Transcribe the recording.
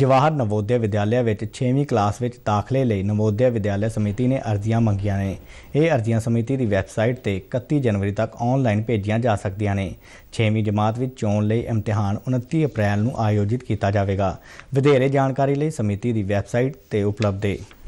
जवाहर नवोदय विद्यालय में 6वीं क्लास में दाखिले लिए नवोदय विद्यालय समिति ने अर्जियां मंगियां ने। यह अर्जियां समिति की वैबसाइट पर 31 जनवरी तक ऑनलाइन भेजिया जा सकदियां ने। 6वीं जमात में चोण लिए इम्तिहान 29 अप्रैल को आयोजित किया जाएगा। वधेरे जानकारी लिए समिति की वैबसाइट पर उपलब्ध है।